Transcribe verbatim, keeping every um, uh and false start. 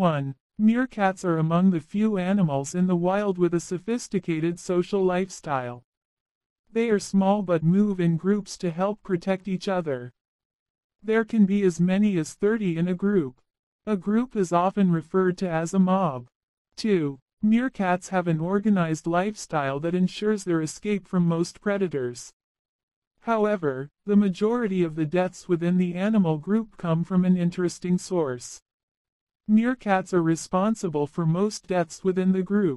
one. Meerkats are among the few animals in the wild with a sophisticated social lifestyle. They are small but move in groups to help protect each other. There can be as many as thirty in a group. A group is often referred to as a mob. two. Meerkats have an organized lifestyle that ensures their escape from most predators. However, the majority of the deaths within the animal group come from an interesting source. Meerkats are responsible for most deaths within the group.